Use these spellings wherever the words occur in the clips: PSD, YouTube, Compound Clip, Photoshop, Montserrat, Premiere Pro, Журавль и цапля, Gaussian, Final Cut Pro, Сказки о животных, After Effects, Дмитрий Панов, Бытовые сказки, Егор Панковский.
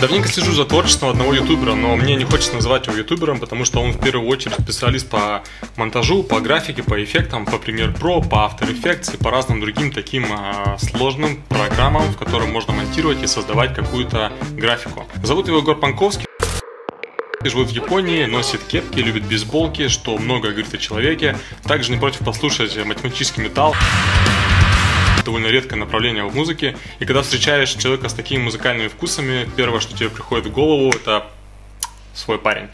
Давненько слежу за творчеством одного ютубера, но мне не хочется называть его ютубером, потому что он в первую очередь специалист по монтажу, по графике, по эффектам, по Premiere Pro, по After Effects и по разным другим таким сложным программам, в которых можно монтировать и создавать какую-то графику. Зовут его Егор Панковский. Живут в Японии, носит кепки, любит бейсболки, что много говорит о человеке. Также не против послушать математический металл. Довольно редкое направление в музыке. И когда встречаешь человека с такими музыкальными вкусами, первое, что тебе приходит в голову, это свой парень.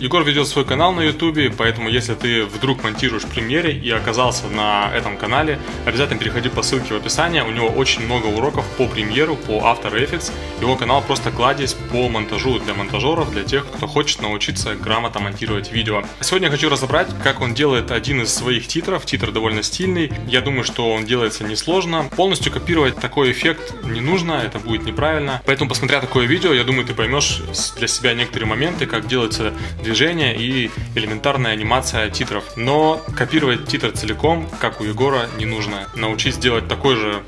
Егор ведет свой канал на YouTube, поэтому если ты вдруг монтируешь в Премьере и оказался на этом канале, обязательно переходи по ссылке в описании, у него очень много уроков по Премьеру, по After Effects, его канал просто кладезь по монтажу для монтажеров, для тех, кто хочет научиться грамотно монтировать видео. Сегодня я хочу разобрать, как он делает один из своих титров, титр довольно стильный, я думаю, что он делается несложно, полностью копировать такой эффект не нужно, это будет неправильно, поэтому посмотря такое видео, я думаю, ты поймешь для себя некоторые моменты, как делается движение и элементарная анимация титров. Но копировать титр целиком, как у Егора, не нужно. Научись делать такой же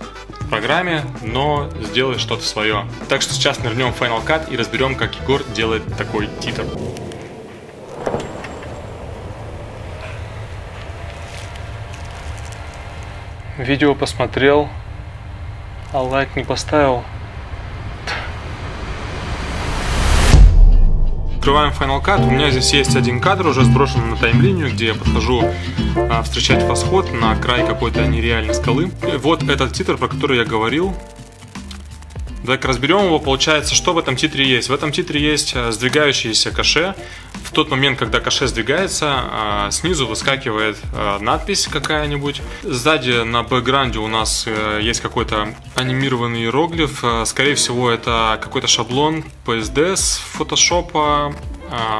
программе, но сделай что-то свое. Так что сейчас нырнем в Final Cut и разберем, как Егор делает такой титр. Видео посмотрел, а лайк не поставил. Открываем Final Cut, у меня здесь есть один кадр, уже сброшен на таймлинию, где я подхожу встречать восход на край какой-то нереальной скалы. И вот этот титр, про который я говорил. Так, разберем его, получается, что в этом титре есть. В этом титре есть сдвигающиеся каше. В тот момент, когда каше сдвигается, снизу выскакивает надпись какая-нибудь. Сзади на бэкграунде у нас есть какой-то анимированный иероглиф. Скорее всего, это какой-то шаблон PSD с Photoshop,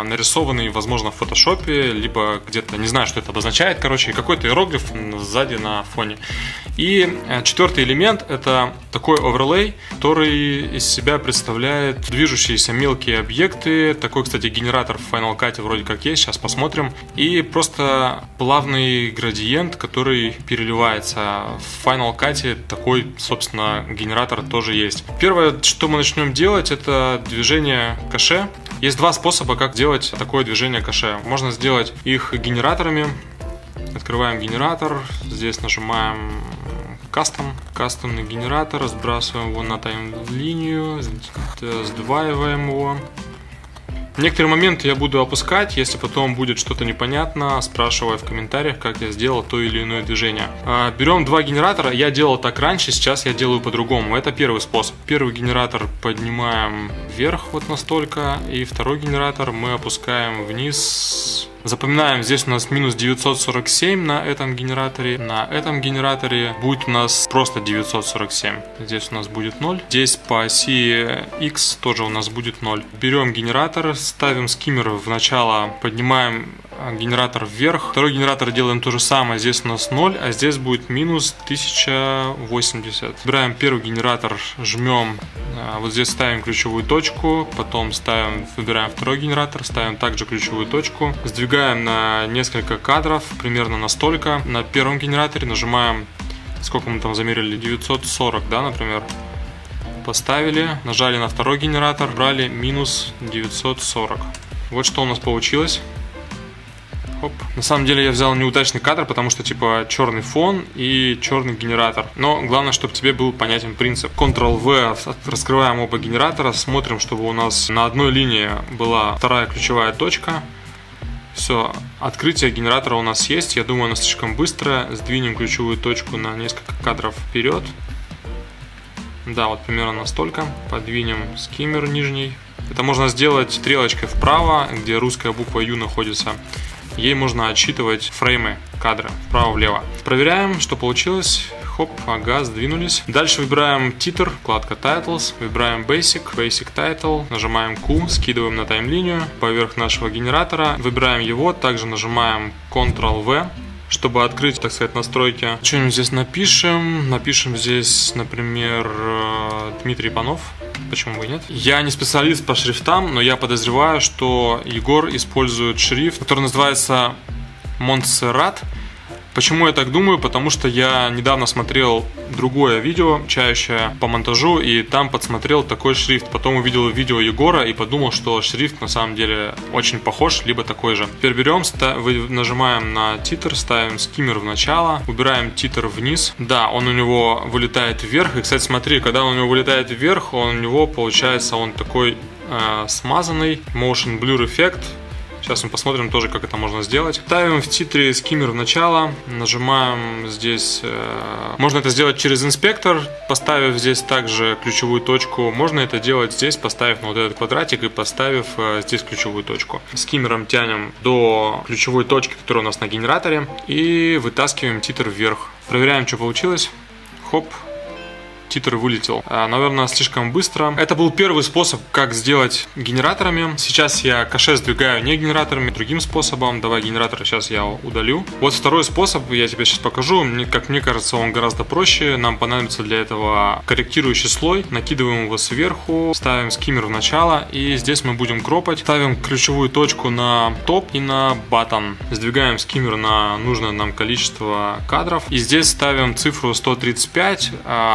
нарисованный, возможно, в Photoshop, либо где-то, не знаю, что это обозначает, короче, какой-то иероглиф сзади на фоне. И четвертый элемент – это такой оверлей, который из себя представляет движущиеся мелкие объекты. Такой, кстати, генератор в Final Cut вроде как есть, сейчас посмотрим. И просто плавный градиент, который переливается. В Final Cut такой, собственно, генератор тоже есть. Первое, что мы начнем делать – это движение каше. Есть два способа, как делать такое движение каше. Можно сделать их генераторами. Открываем генератор, здесь нажимаем Custom, кастомный генератор, сбрасываем его на таймлинию, сдваиваем его. Некоторые моменты я буду опускать, если потом будет что-то непонятно, спрашивая в комментариях, как я сделал то или иное движение. Берем два генератора, я делал так раньше, сейчас я делаю по-другому, это первый способ. Первый генератор поднимаем вверх вот настолько, и второй генератор мы опускаем вниз. Запоминаем, здесь у нас минус 947 на этом генераторе. На этом генераторе будет у нас просто 947. Здесь у нас будет 0. Здесь по оси X тоже у нас будет 0. Берем генератор, ставим скиммер в начало, поднимаем генератор вверх. Второй генератор делаем то же самое. Здесь у нас 0, а здесь будет минус 1080. Выбираем первый генератор, жмем, вот здесь ставим ключевую точку, потом ставим, выбираем второй генератор, ставим также ключевую точку, сдвигаем на несколько кадров, примерно настолько. На первом генераторе нажимаем, сколько мы там замерили, 940, да, например. Поставили, нажали на второй генератор, брали минус 940. Вот что у нас получилось. Оп. На самом деле я взял неудачный кадр, потому что типа черный фон и черный генератор. Но главное, чтобы тебе был понятен принцип. Ctrl-V, раскрываем оба генератора, смотрим, чтобы у нас на одной линии была вторая ключевая точка. Все, открытие генератора у нас есть, я думаю, оно слишком быстро. Сдвинем ключевую точку на несколько кадров вперед. Да, вот примерно настолько. Подвинем скиммер нижний. Это можно сделать стрелочкой вправо, где русская буква U находится. Ей можно отсчитывать фреймы кадра вправо-влево. Проверяем, что получилось. Хоп, ага, сдвинулись. Дальше выбираем титр, вкладка Titles, выбираем Basic, Basic Title, нажимаем Q, скидываем на таймлинию поверх нашего генератора, выбираем его, также нажимаем Ctrl-V, чтобы открыть, так сказать, настройки. Что-нибудь здесь напишем, напишем здесь, например, Дмитрий Панов. Почему бы и нет? Я не специалист по шрифтам, но я подозреваю, что Егор использует шрифт, который называется Montserrat. Почему я так думаю? Потому что я недавно смотрел другое видео, чаще по монтажу, и там подсмотрел такой шрифт. Потом увидел видео Егора и подумал, что шрифт на самом деле очень похож, либо такой же. Теперь берем, нажимаем на титр, ставим скиммер в начало, убираем титр вниз. Да, он у него вылетает вверх. И, кстати, смотри, когда он у него вылетает вверх, он у него получается он такой смазанный, motion blur эффект. Сейчас мы посмотрим тоже, как это можно сделать. Ставим в титре скиммер в начало, нажимаем здесь. Можно это сделать через инспектор, поставив здесь также ключевую точку. Можно это делать здесь, поставив на вот этот квадратик и поставив здесь ключевую точку. Скиммером тянем до ключевой точки, которая у нас на генераторе, и вытаскиваем титр вверх. Проверяем, что получилось. Хоп. Титр вылетел. Наверное, слишком быстро. Это был первый способ, как сделать генераторами. Сейчас я каше сдвигаю не генераторами, другим способом. Давай генератор сейчас я удалю. Вот второй способ, я тебе сейчас покажу. Как мне кажется, он гораздо проще. Нам понадобится для этого корректирующий слой. Накидываем его сверху, ставим скиммер в начало, и здесь мы будем кропать. Ставим ключевую точку на топ и на bottom. Сдвигаем скиммер на нужное нам количество кадров. И здесь ставим цифру 135.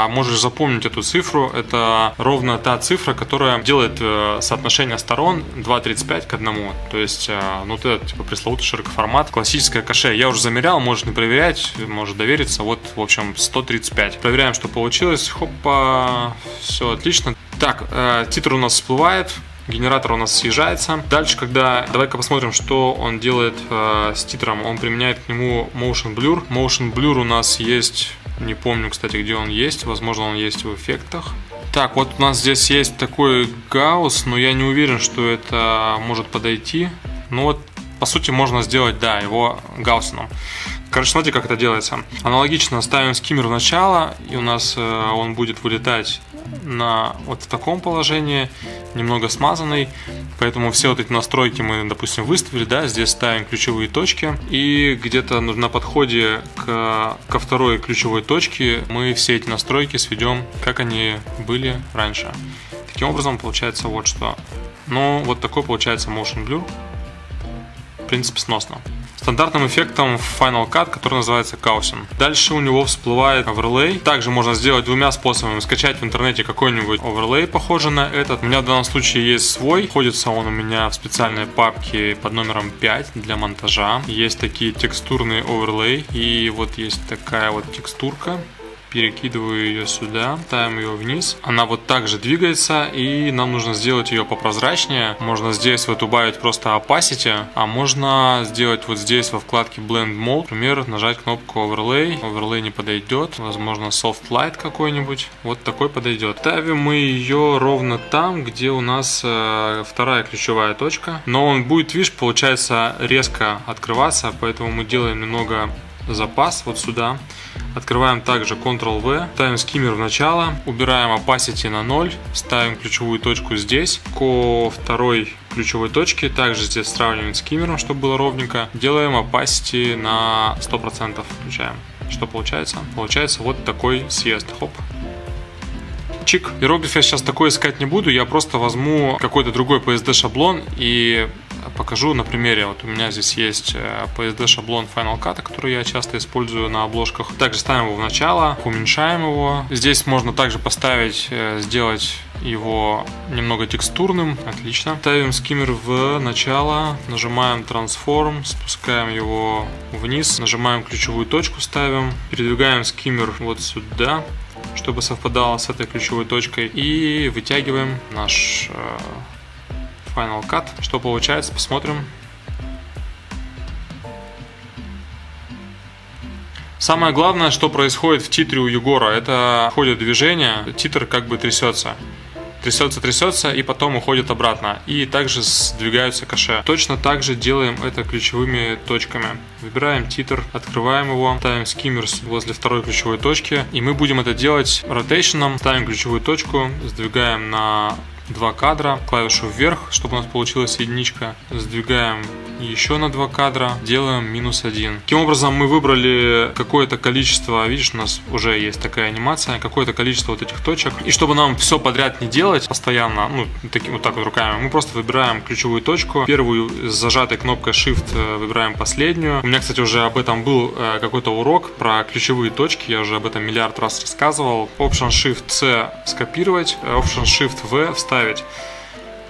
Можешь запомнить эту цифру, это ровно та цифра, которая делает соотношение сторон 2:35 к 1. То есть, ну, вот этот типа пресловутый широкоформат, классическое каше. Я уже замерял, можешь не проверять, можешь довериться. Вот, в общем, 135. Проверяем, что получилось. Хопа, все отлично. Так, титр у нас всплывает. Генератор у нас съезжается. Дальше, когда... Давай-ка посмотрим, что он делает с титром. Он применяет к нему motion blur. Motion blur у нас есть... Не помню, кстати, где он есть. Возможно, он есть в эффектах. Так, вот у нас здесь есть такой гаусс, но я не уверен, что это может подойти. Но вот, по сути, можно сделать, да, его гауссеном. Короче, смотрите, как это делается. Аналогично ставим скиммер в начало, и у нас он будет вылетать на вот в таком положении, немного смазанный. Поэтому все вот эти настройки мы, допустим, выставили, да, здесь ставим ключевые точки. И где-то на подходе ко второй ключевой точке мы все эти настройки сведем, как они были раньше. Таким образом получается вот что. Ну, вот такой получается motion blur. В принципе, сносно. Стандартным эффектом в Final Cut, который называется Gaussian. Дальше у него всплывает оверлей. Также можно сделать двумя способами. Скачать в интернете какой-нибудь оверлей, похожий на этот. У меня в данном случае есть свой. Находится он у меня в специальной папке под номером 5 для монтажа. Есть такие текстурные оверлей. И вот есть такая вот текстурка. Перекидываю ее сюда, ставим ее вниз. Она вот так же двигается, и нам нужно сделать ее попрозрачнее. Можно здесь вот убавить просто opacity, а можно сделать вот здесь во вкладке Blend Mode, например, нажать кнопку Overlay. Overlay не подойдет, возможно, Soft Light какой-нибудь. Вот такой подойдет. Ставим мы ее ровно там, где у нас вторая ключевая точка. Но он будет, видишь, получается резко открываться, поэтому мы делаем немного запас вот сюда. Открываем также Ctrl-V, ставим скиммер в начало, убираем opacity на 0, ставим ключевую точку здесь, ко второй ключевой точке, также здесь сравниваем скиммером, чтобы было ровненько, делаем opacity на 100%, включаем. Что получается? Получается вот такой съезд, хоп. Чик. Иероглиф я сейчас такой искать не буду, я просто возьму какой-то другой PSD шаблон и... покажу на примере. Вот у меня здесь есть PSD шаблон Final Cut, который я часто использую на обложках. Также ставим его в начало, уменьшаем его. Здесь можно также поставить, сделать его немного текстурным. Отлично. Ставим скиммер в начало, нажимаем Transform, спускаем его вниз, нажимаем ключевую точку, ставим, передвигаем скиммер вот сюда, чтобы совпадало с этой ключевой точкой, и вытягиваем наш... Final Cut. Что получается, посмотрим. Самое главное, что происходит в титре у Егора, это в ходе движения титр как бы трясется. Трясется, и потом уходит обратно. И также сдвигаются каше. Точно так же делаем это ключевыми точками. Выбираем титр, открываем его, ставим скиммер возле второй ключевой точки. И мы будем это делать ротейшеном. Ставим ключевую точку, сдвигаем на... 2 кадра, клавишу вверх, чтобы у нас получилась единичка, сдвигаем и еще на 2 кадра делаем -1. Таким образом мы выбрали какое-то количество, видишь, у нас уже есть такая анимация, какое-то количество вот этих точек. И чтобы нам все подряд не делать постоянно, ну, таким вот так вот руками, мы просто выбираем ключевую точку, первую с зажатой кнопкой Shift выбираем последнюю. У меня, кстати, уже об этом был какой-то урок про ключевые точки, я уже об этом миллиард раз рассказывал. Option Shift C скопировать, Option Shift V вставить.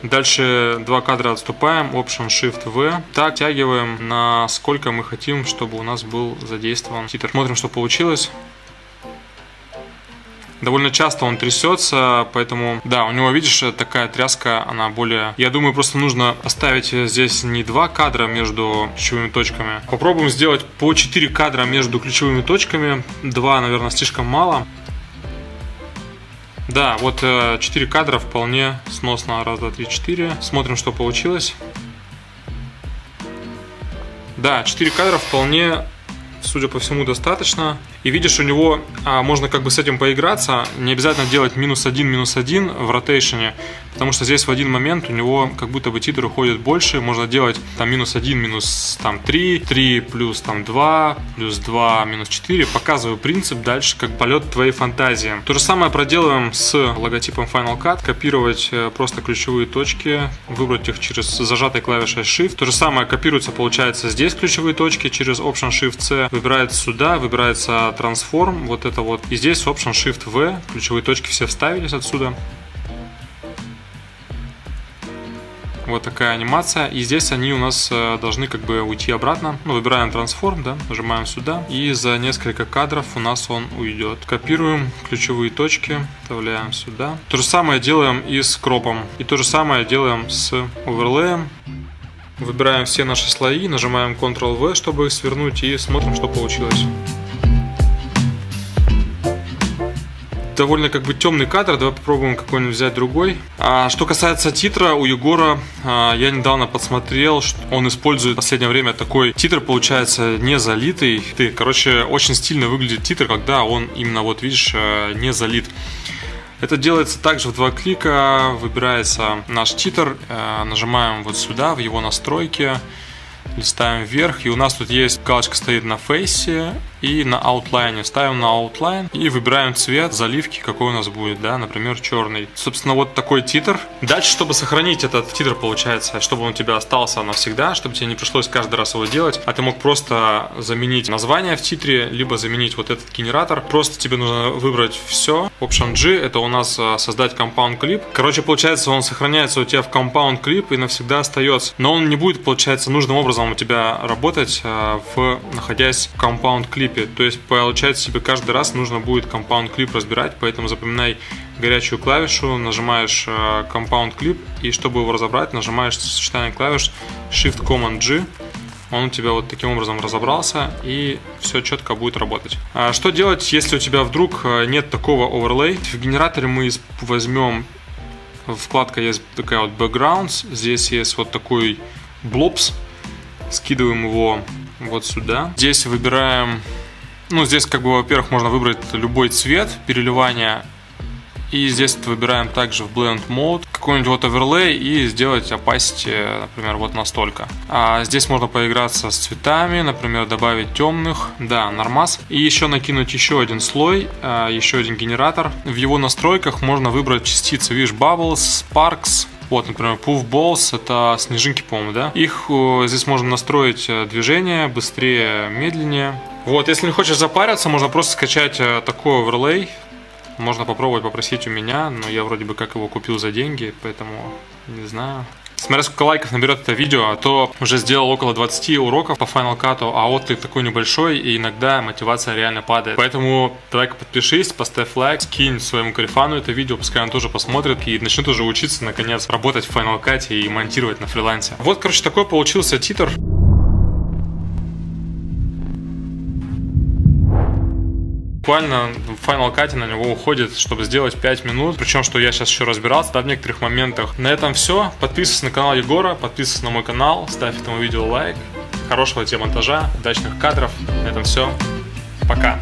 Дальше 2 кадра отступаем, Option Shift V. Так, оттягиваем, насколько мы хотим, чтобы у нас был задействован титр. Смотрим, что получилось. Довольно часто он трясется, поэтому, да, у него, видишь, такая тряска, она более... Я думаю, просто нужно оставить здесь не 2 кадра между ключевыми точками. Попробуем сделать по 4 кадра между ключевыми точками. 2, наверное, слишком мало. Да, вот 4 кадра вполне сносно. 1, 2, 3, 4. Смотрим, что получилось. Да, 4 кадра вполне, судя по всему, достаточно. И видишь, у него можно как бы с этим поиграться. Не обязательно делать -1, -1 в ротейшене, потому что здесь в один момент у него как будто бы титр уходит больше. Можно делать там -1, -3, 3 + 2, + 2, -4. Показываю принцип, дальше как полет твоей фантазии. То же самое проделаем с логотипом Final Cut. Копировать просто ключевые точки, выбрать их через зажатой клавишей Shift. То же самое копируется, получается, здесь ключевые точки через Option Shift C. Выбирается сюда, выбирается трансформ, вот это вот. И здесь Option Shift V, ключевые точки все вставились отсюда. Вот такая анимация. И здесь они у нас должны как бы уйти обратно. Ну, выбираем трансформ, да, нажимаем сюда. И за несколько кадров у нас он уйдет. Копируем ключевые точки, вставляем сюда. То же самое делаем и с кропом. И то же самое делаем с оверлеем. Выбираем все наши слои, нажимаем Ctrl-V, чтобы их свернуть. И смотрим, что получилось. Довольно как бы темный кадр, давай попробуем какой-нибудь взять другой. Что касается титра, у Егора я недавно подсмотрел, что он использует в последнее время такой титр, получается, не залитый. Короче, очень стильно выглядит титр, когда он именно, вот видишь, не залит. Это делается также в 2 клика, выбирается наш титр, нажимаем вот сюда, в его настройки. Листаем вверх, и у нас тут есть галочка стоит на фейсе и на outline. Ставим на outline и выбираем цвет заливки, какой у нас будет, да, например, черный. Собственно, вот такой титр. Дальше, чтобы сохранить этот титр, получается, чтобы он у тебя остался навсегда, чтобы тебе не пришлось каждый раз его делать, а ты мог просто заменить название в титре, либо заменить вот этот генератор. Просто тебе нужно выбрать все. Option G, это у нас создать Compound Clip. Короче, получается, он сохраняется у тебя в Compound Clip и навсегда остается. Но он не будет, получается, нужным образом у тебя работать, находясь в Compound Clip. То есть, получается, тебе каждый раз нужно будет Compound Clip разбирать, поэтому запоминай горячую клавишу, нажимаешь Compound Clip, и чтобы его разобрать, нажимаешь сочетание клавиш Shift Command G. Он у тебя вот таким образом разобрался, и все четко будет работать. А что делать, если у тебя вдруг нет такого overlay? В генераторе мы возьмем, вкладка есть такая вот Backgrounds, здесь есть вот такой Blobs. Скидываем его вот сюда. Здесь выбираем, ну здесь как бы, во-первых, можно выбрать любой цвет переливания. И здесь выбираем также в Blend Mode какой-нибудь вот оверлей и сделать opacity, например, вот настолько. А здесь можно поиграться с цветами, например, добавить темных, да, нормас. И еще накинуть еще один слой, еще один генератор. В его настройках можно выбрать частицы, видишь, Bubbles, Sparks. Вот, например, Puff Balls, это снежинки, по-моему, да? Их здесь можно настроить движение, быстрее, медленнее. Вот, если не хочешь запариться, можно просто скачать такой оверлей. Можно попробовать попросить у меня, но я вроде бы как его купил за деньги, поэтому не знаю. Смотря сколько лайков наберет это видео, а то уже сделал около 20 уроков по Final Cut, а отклик такой небольшой, и иногда мотивация реально падает. Поэтому давай-ка подпишись, поставь лайк, скинь своему корифану это видео, пускай он тоже посмотрит и начнет уже учиться, наконец, работать в Final Cut и монтировать на фрилансе. Вот, короче, такой получился титр. Буквально в Final Cut на него уходит, чтобы сделать 5 минут. Причем, что я сейчас еще разбирался, да, в некоторых моментах. На этом все. Подписывайся на канал Егора, подписывайся на мой канал, ставь этому видео лайк. Хорошего тебе монтажа, удачных кадров. На этом все. Пока.